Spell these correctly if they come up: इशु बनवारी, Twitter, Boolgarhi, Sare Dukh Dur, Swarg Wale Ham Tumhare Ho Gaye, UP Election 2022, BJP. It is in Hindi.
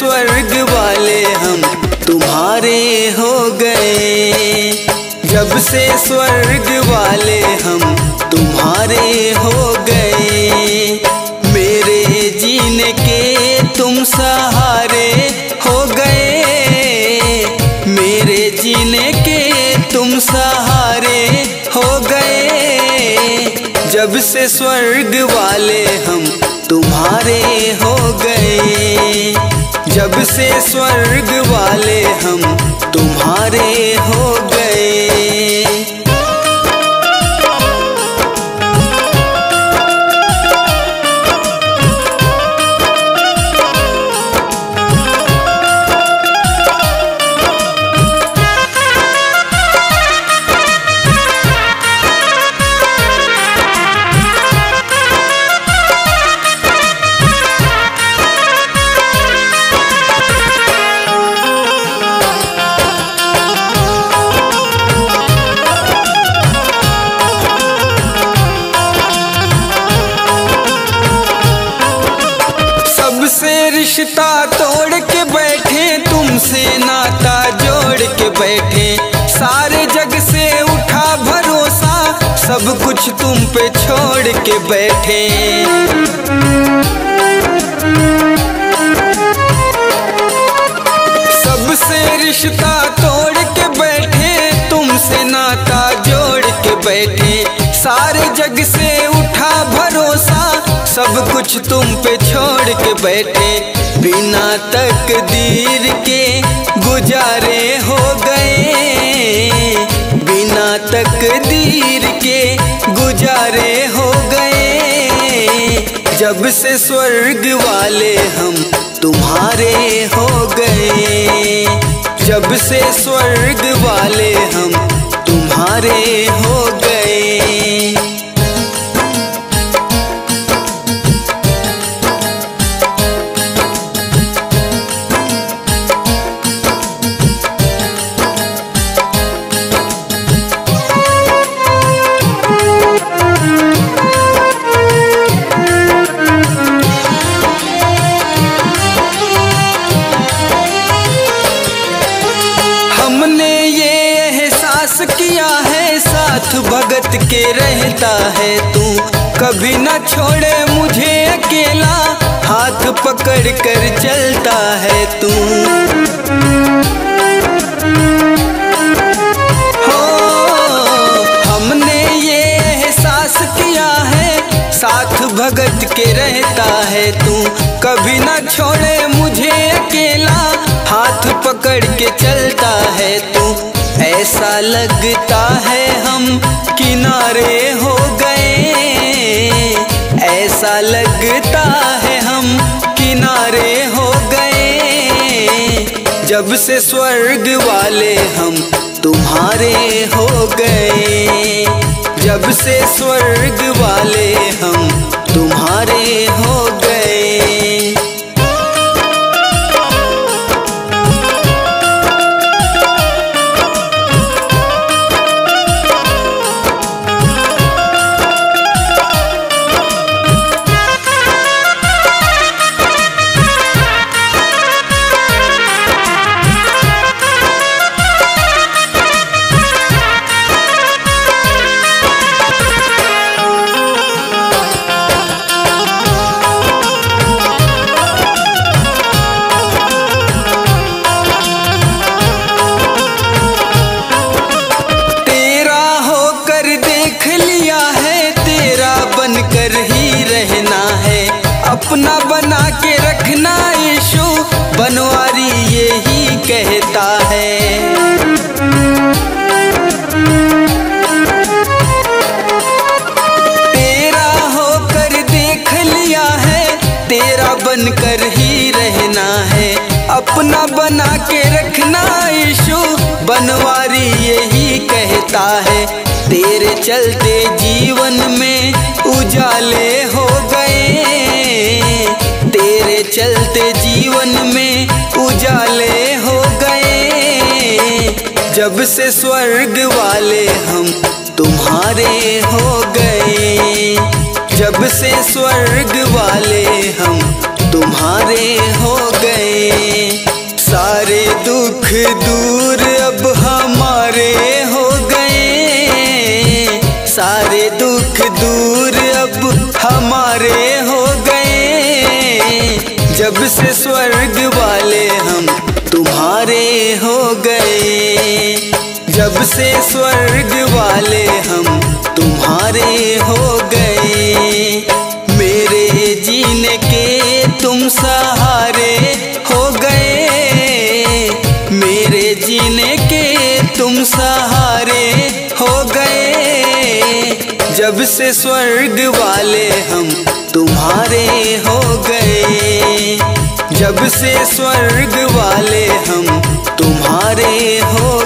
स्वर्ग वाले हम तुम्हारे हो गए, जब से स्वर्ग वाले हम तुम्हारे हो गए। मेरे जीने के तुम सहारे हो गए, मेरे जीने के तुम सहारे हो गए, जब से स्वर्ग वाले हम तुम्हारे हो गए, जब से स्वर्ग वाले हम तुम्हारे हो गए। रिश्ता तोड़ के बैठे तुमसे नाता जोड़ के बैठे, सारे जग से उठा भरोसा सब कुछ तुम पे छोड़ के बैठे। सबसे रिश्ता तोड़ के बैठे तुमसे नाता जोड़ के बैठे, सारे जग से उठा भरोसा सब कुछ तुम पे छोड़ के बैठे। बिना तकदीर के गुजारे हो गए, बिना तकदीर के गुजारे हो गए, जब से स्वर्ग वाले हम तुम्हारे हो गए, जब से स्वर्ग वाले हम तुम्हारे हो गए। भगत के रहता है तू, कभी न छोड़े मुझे अकेला, हाथ पकड़ कर चलता है तू। हो हमने ये एहसास किया है, साथ भगत के रहता है तू, कभी न छोड़े मुझे अकेला, हाथ पकड़ के चलता है तू। ऐसा लगता है हम किनारे हो गए, ऐसा लगता है हम किनारे हो गए, जब से स्वर्ग वाले हम तुम्हारे हो गए, जब से स्वर्ग वाले हम तुम्हारे हो गए। अपना बना के रखना इशु बनवारी यही कहता है। तेरा होकर देख लिया है, तेरा बनकर ही रहना है, अपना बना के रखना इशु बनवारी यही कहता है। तेरे चलते जीवन में उजाले हो गए, तेरे चलते जीवन में उजाले हो गए, जब से स्वर्ग वाले हम तुम्हारे हो गए, जब से स्वर्ग वाले हम तुम्हारे हो गए। दूर अब हमारे हो गए, सारे दुख दूर अब हमारे हो गए। जब से स्वर्ग वाले हम तुम्हारे हो गए, जब से स्वर्ग वाले हम तुम्हारे हो गए। मेरे जीने के तुम सहारे हो गए, मेरे जीने के तुम सहारे हो गए। जब से स्वर्ग वाले हम तुम्हारे हो गए, जब से स्वर्ग वाले हम तुम्हारे हो